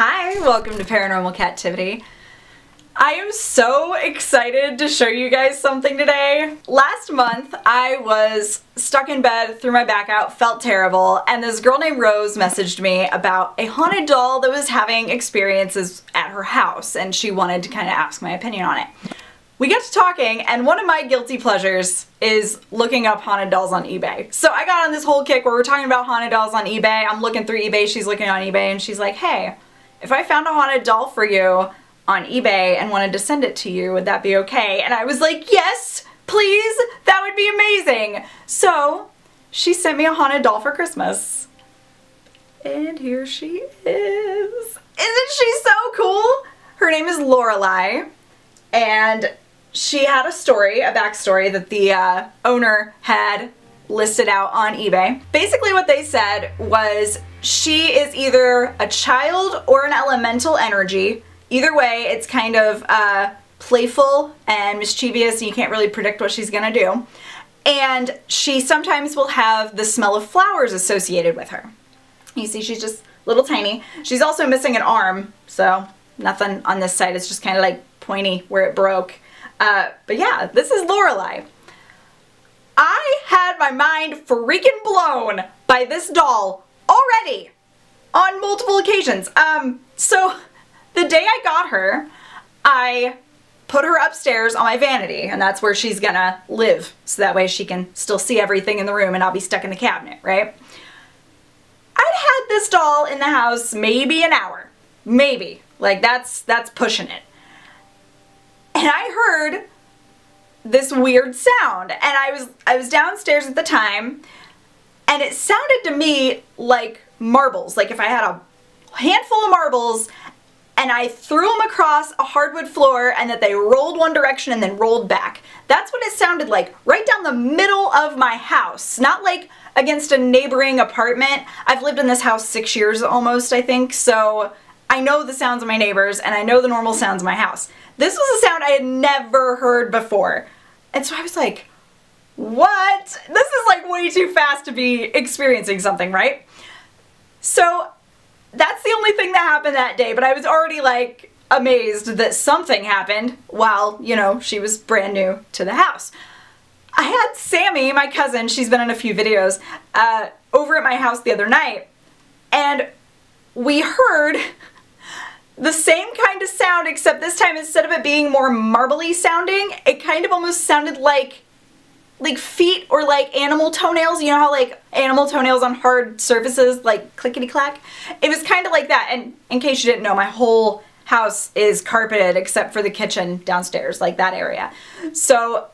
Hi, welcome to Paranormal Kativity. I am so excited to show you guys something today. Last month, I was stuck in bed, threw my back out, felt terrible, and this girl named Rose messaged me about a haunted doll that was having experiences at her house, and she wanted to kind of ask my opinion on it. We got to talking, and one of my guilty pleasures is looking up haunted dolls on eBay. So I got on this whole kick where we're talking about haunted dolls on eBay. I'm looking through eBay, she's looking on eBay, and she's like, hey, if I found a haunted doll for you on eBay and wanted to send it to you, would that be okay? And I was like, yes, please, that would be amazing. So she sent me a haunted doll for Christmas. And here she is. Isn't she so cool? Her name is Lorelei, and she had a story, a backstory that the owner had listed out on eBay. Basically what they said was she is either a child or an elemental energy. Either way, it's kind of playful and mischievous, and you can't really predict what she's gonna do. And she sometimes will have the smell of flowers associated with her. You see, she's just little tiny. She's also missing an arm, so nothing on this side. It's just kind of like pointy where it broke. But yeah, this is Lorelei. I had my mind freaking blown by this doll already on multiple occasions. So the day I got her, I put her upstairs on my vanity, and that's where she's gonna live, so that way she can still see everything in the room and not be stuck in the cabinet, right? I'd had this doll in the house maybe an hour, maybe. Like, that's pushing it. And I heard this weird sound, and I was downstairs at the time, and it sounded to me like marbles, like if I had a handful of marbles and I threw them across a hardwood floor and that they rolled one direction and then rolled back. That's what it sounded like, right down the middle of my house, not like against a neighboring apartment. I've lived in this house 6 years almost, I think, so I know the sounds of my neighbors and I know the normal sounds of my house. This was a sound I had never heard before. And so I was like, what? This is like way too fast to be experiencing something, right? So that's the only thing that happened that day, but I was already like amazed that something happened while, you know, she was brand new to the house. I had Sammy, my cousin, she's been in a few videos, over at my house the other night, and we heard the same kind of sound, except this time instead of it being more marbly sounding, it kind of almost sounded like feet or like animal toenails. You know how like animal toenails on hard surfaces, like clickety clack? It was kind of like that. And in case you didn't know, my whole house is carpeted except for the kitchen downstairs, like that area. So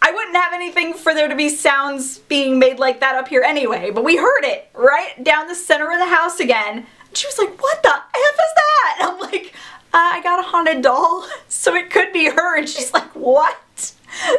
I wouldn't have anything for there to be sounds being made like that up here anyway, but we heard it right down the center of the house again. And she was like, what the F is that? And I'm like, I got a haunted doll, so it could be her. And she's like, what?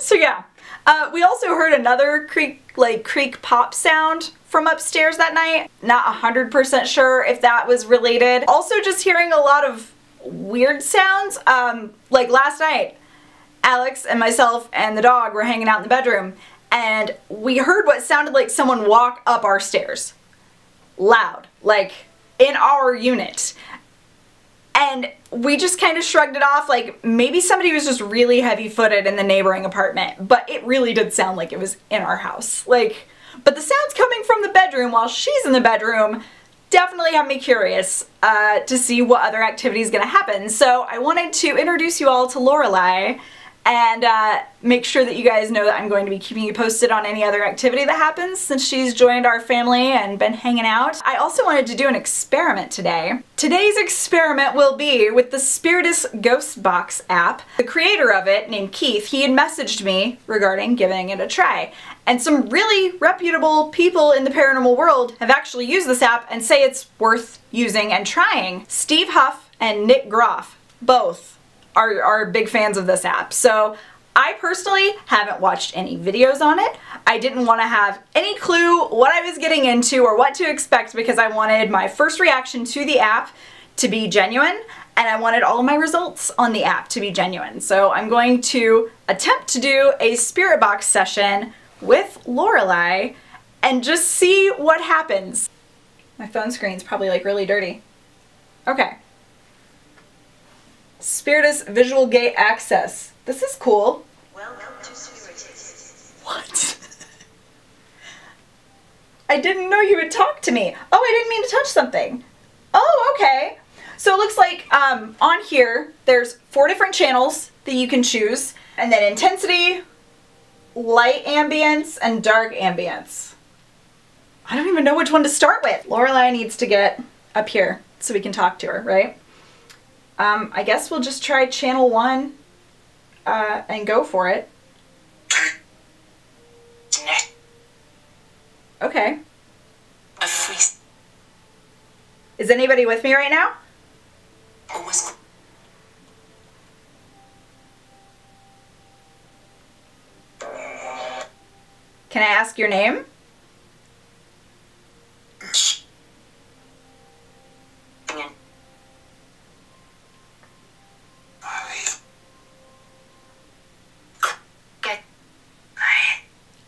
So yeah. We also heard another creak pop sound from upstairs that night. Not 100% sure if that was related. Also just hearing a lot of weird sounds. Like last night, Alex and myself and the dog were hanging out in the bedroom, and we heard what sounded like someone walk up our stairs. Loud, like in our unit. And we just kind of shrugged it off, like maybe somebody was just really heavy-footed in the neighboring apartment, but it really did sound like it was in our house. Like, but the sounds coming from the bedroom while she's in the bedroom definitely have me curious to see what other activity is gonna happen. So I wanted to introduce you all to Lorelei and make sure that you guys know that I'm going to be keeping you posted on any other activity that happens since she's joined our family and been hanging out. I also wanted to do an experiment today. Today's experiment will be with the Spiritus Ghost Box app. The creator of it, named Keith, he had messaged me regarding giving it a try. And some really reputable people in the paranormal world have actually used this app and say it's worth using and trying. Steve Huff and Nick Groff, both are big fans of this app. So I personally haven't watched any videos on it. I didn't want to have any clue what I was getting into or what to expect because I wanted my first reaction to the app to be genuine, and I wanted all of my results on the app to be genuine. So I'm going to attempt to do a spirit box session with Lorelei and just see what happens. My phone screen's probably like really dirty. Okay, Spiritus Visual Gate Access. This is cool. Welcome to Spiritus. What? I didn't know you would talk to me. Oh, I didn't mean to touch something. Oh, okay. So it looks like on here, there's 4 different channels that you can choose. And then intensity, light ambience, and dark ambience. I don't even know which one to start with. Lorelei needs to get up here so we can talk to her, right? I guess we'll just try channel 1 and go for it. Okay. Is anybody with me right now? Can I ask your name?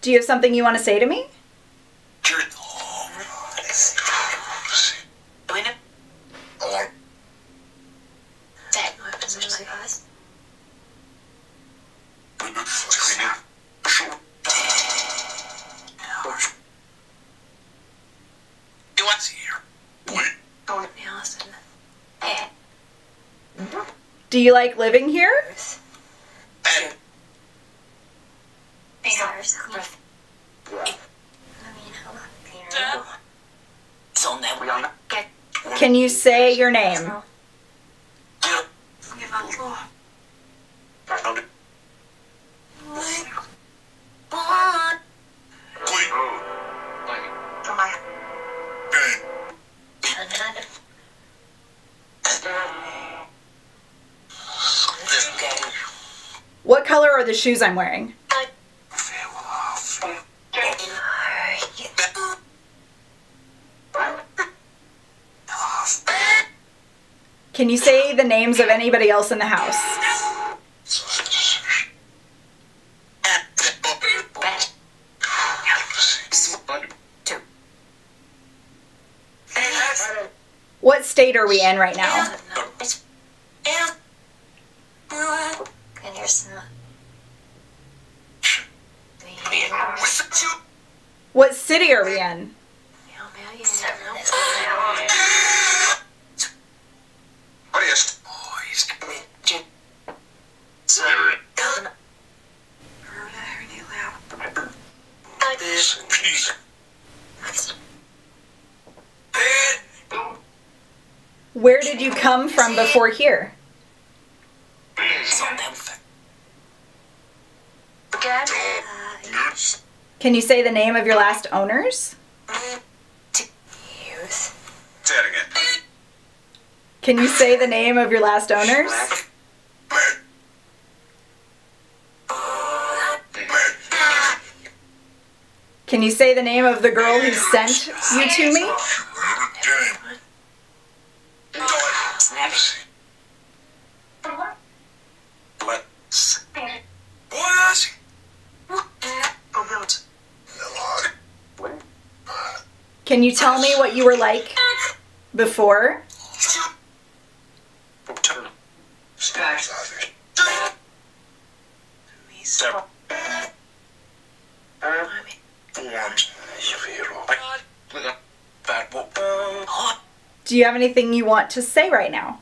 Do you have something you want to say to me? Do you like living here? Can you say your name? What color are the shoes I'm wearing? Can you say the names of anybody else in the house? What state are we in right now? What city are we in? Where did you come from before here? Can you say the name of your last owners? Can you say the name of your last owners? Can you say the name of the girl who sent you to me? Can you tell me what you were like before? Do you have anything you want to say right now?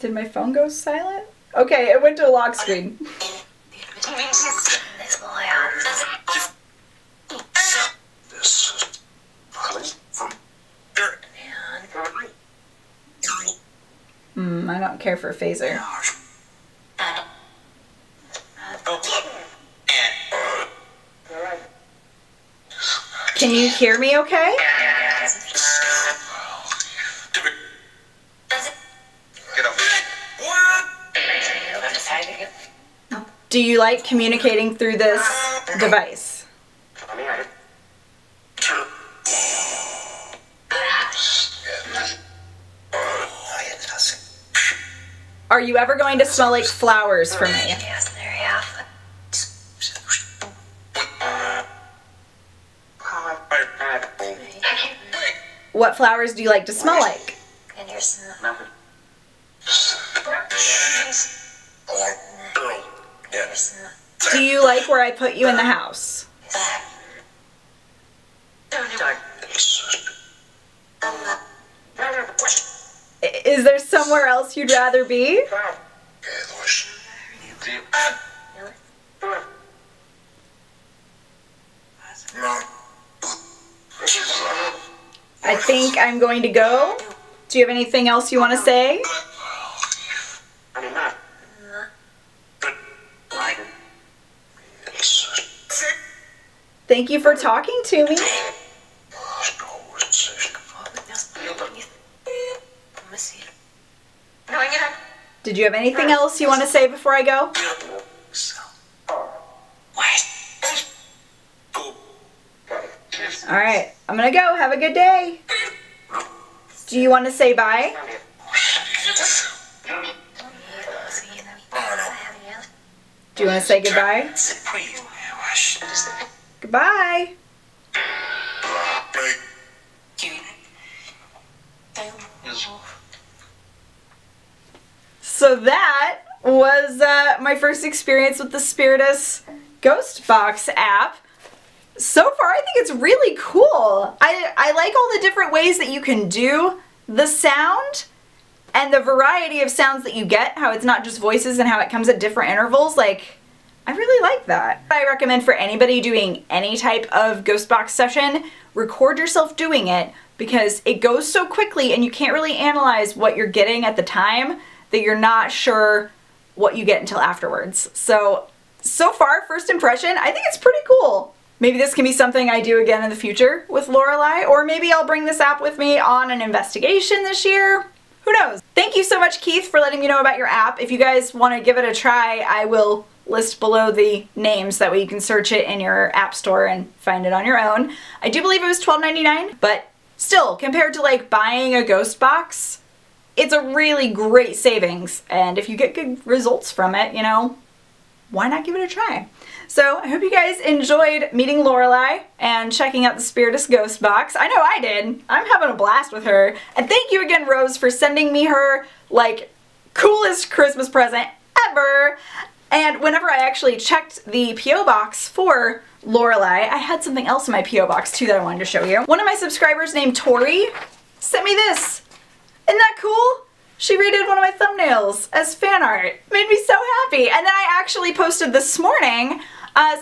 Did my phone go silent? Okay, it went to a lock screen. I don't care for a phaser. Can you hear me okay? Do you like communicating through this device? Are you ever going to smell like flowers for me? What flowers do you like to smell like? there's nothing. Do you like where I put you in the house? Is there somewhere else you'd rather be? I think I'm going to go. Do you have anything else you want to say? Thank you for talking to me. Did you have anything else you want to say before I go? All right, I'm gonna go. Have a good day. Do you want to say bye? Do you want to say goodbye? Goodbye. So that was my first experience with the Spiritus Ghost Box app. So far, I think it's really cool. I like all the different ways that you can do the sound and the variety of sounds that you get, how it's not just voices and how it comes at different intervals. Like, I really like that. I recommend for anybody doing any type of ghost box session, record yourself doing it, because it goes so quickly and you can't really analyze what you're getting at the time that you're not sure what you get until afterwards. So far, first impression, I think it's pretty cool. Maybe this can be something I do again in the future with Lorelei, or maybe I'll bring this app with me on an investigation this year. Who knows? Thank you so much, Keith, for letting me know about your app. If you guys want to give it a try, I will list below the names. That way you can search it in your app store and find it on your own. I do believe it was $12.99, but still, compared to like buying a ghost box, it's a really great savings. And if you get good results from it, you know, why not give it a try? So I hope you guys enjoyed meeting Lorelei and checking out the Spiritus Ghost Box. I know I did. I'm having a blast with her. And thank you again, Rose, for sending me her, like, coolest Christmas present ever. And whenever I actually checked the P.O. box for Lorelei, I had something else in my P.O. box too that I wanted to show you. One of my subscribers named Tori sent me this. Isn't that cool? She redid one of my thumbnails as fan art. Made me so happy. And then I actually posted this morning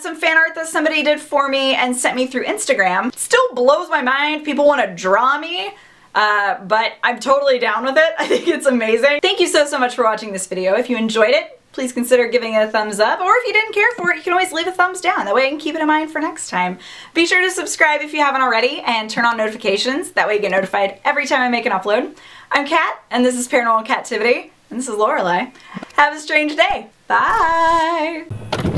some fan art that somebody did for me and sent me through Instagram. Still blows my mind. People want to draw me, but I'm totally down with it. I think it's amazing. Thank you so much for watching this video. If you enjoyed it, please consider giving it a thumbs up, or if you didn't care for it, you can always leave a thumbs down. That way I can keep it in mind for next time. Be sure to subscribe if you haven't already and turn on notifications. That way you get notified every time I make an upload. I'm Kat, and this is Paranormal Kativity, and this is Lorelei. Have a strange day. Bye!